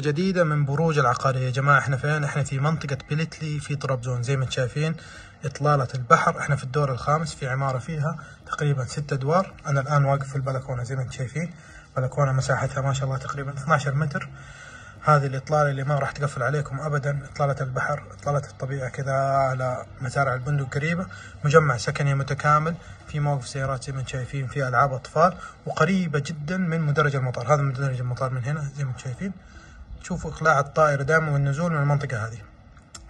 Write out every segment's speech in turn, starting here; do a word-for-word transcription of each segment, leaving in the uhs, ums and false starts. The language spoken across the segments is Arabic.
جديدة من بروج العقارية. يا جماعة احنا فين؟ احنا في منطقة بليتلي في طرابزون، زي ما انتم شايفين اطلالة البحر. احنا في الدور الخامس في عمارة فيها تقريبا ست ادوار. انا الان واقف في البلكونة زي ما انتم شايفين، بلكونة مساحتها ما شاء الله تقريبا اثني عشر متر. هذه الاطلالة اللي ما راح تقفل عليكم ابدا، اطلالة البحر، اطلالة الطبيعة كذا على مزارع البندق قريبة. مجمع سكني متكامل، في موقف سيارات زي ما انتم شايفين، في العاب اطفال، وقريبة جدا من مدرج المطار. هذا مدرج المطار من هنا زي ما انتم شايفين، تشوفوا إقلاع الطائرة دائما والنزول من المنطقة هذه.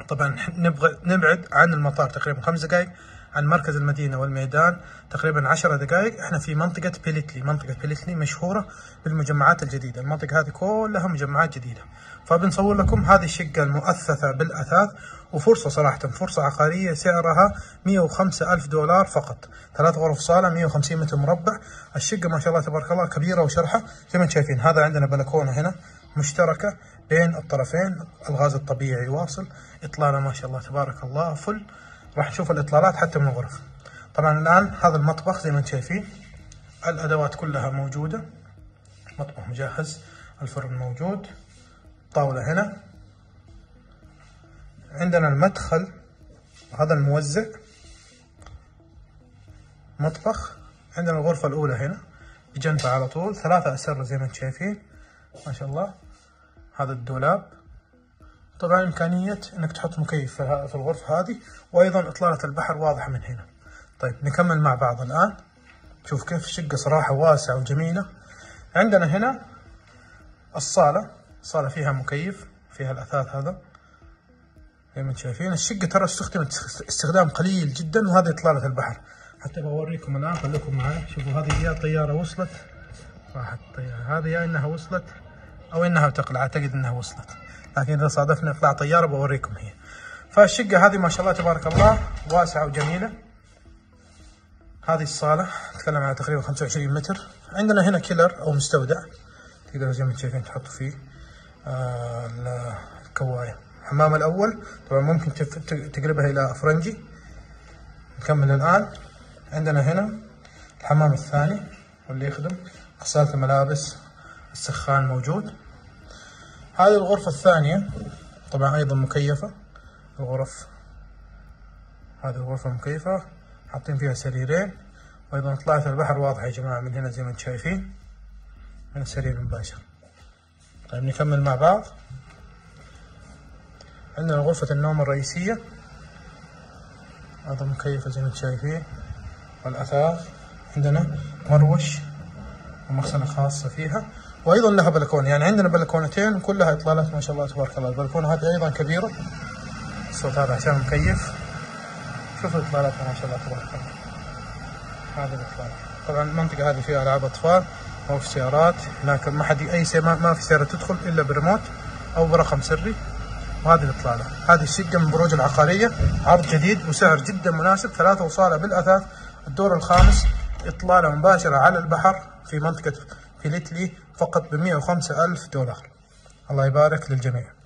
طبعا نبغى نبعد عن المطار تقريبا خمس دقائق، عن مركز المدينة والميدان تقريبا عشر دقائق. احنا في منطقة بليتلي. منطقة بليتلي مشهورة بالمجمعات الجديدة، المنطقة هذه كلها مجمعات جديدة. فبنصور لكم هذه الشقة المؤثثة بالأثاث، وفرصة صراحة فرصة عقارية سعرها مئة وخمسة ألف دولار فقط، ثلاث غرف صالة، مئة وخمسين متر مربع. الشقة ما شاء الله تبارك الله كبيرة وشرحة زي ما انتم شايفين. هذا عندنا بلكونة هنا مشتركة بين الطرفين، الغاز الطبيعي واصل، إطلالة ما شاء الله تبارك الله فل. راح نشوف الإطلالات حتى من الغرف. طبعا الآن هذا المطبخ زي ما انتم شايفين، الأدوات كلها موجودة، مطبخ مجهز، الفرن موجود، طاولة هنا، عندنا المدخل، هذا الموزع، مطبخ، عندنا الغرفة الأولى هنا بجنبها على طول، ثلاثة أسرة زي ما انتم شايفين ما شاء الله. هذا الدولاب، طبعا إمكانية انك تحط مكيف في الغرفة هذه، وايضا إطلالة البحر واضحة من هنا. طيب نكمل مع بعض الآن، شوف كيف الشقة صراحة واسعة وجميلة. عندنا هنا الصالة، صالة فيها مكيف، فيها الأثاث هذا زي ما انتم شايفين. الشقة ترى استخدمت استخدام قليل جدا، وهذه إطلالة البحر حتى بوريكم الآن، خليكم معي. شوفوا هذه يا طيارة وصلت، راحت الطيارة هذه، يا انها وصلت او انها تقلع، اعتقد انها وصلت، لكن اذا صادفنا اقلاع طياره بوريكم هي. فالشقه هذه ما شاء الله تبارك الله واسعه وجميله. هذه الصاله نتكلم على تقريبا خمسة وعشرين متر. عندنا هنا كيلر او مستودع، تقدروا زي ما انتم شايفين تحطوا فيه آه الكوايه. الحمام الاول طبعا ممكن تقلبها الى فرنجي. نكمل الان، عندنا هنا الحمام الثاني واللي يخدم، غسالة الملابس، السخان موجود. هذه الغرفة الثانية طبعا أيضا مكيفة، الغرف هذه الغرفة مكيفة، حاطين فيها سريرين، وأيضا طلعت البحر واضحة يا جماعة من هنا زي ما انتم شايفين، من السرير مباشر. طيب نكمل مع بعض، عندنا غرفة النوم الرئيسية، هذا مكيفة زي ما انتم شايفين، والأثاث عندنا مروش ومغسلة خاصة فيها، وأيضا لها بلكونة. يعني عندنا بلكونتين وكلها إطلالات ما شاء الله تبارك الله. البلكونة هذه أيضا كبيرة، الصوت هذا عشان مكيف. شوفوا إطلالاتها ما شاء الله تبارك الله. هذه الإطلالات طبعا المنطقة هذه فيها ألعاب أطفال، أو في سيارات، لكن ما حد أي سيارة ما في سيارة تدخل إلا بريموت أو برقم سري. وهذه الإطلالة، هذه الشقة من بروج العقارية، عرض جديد وسعر جدا مناسب، ثلاثة وصالة بالأثاث، الدور الخامس، إطلالة مباشرة على البحر في منطقة بليتلي فقط بمئة وخمسة ألف دولار. الله يبارك للجميع.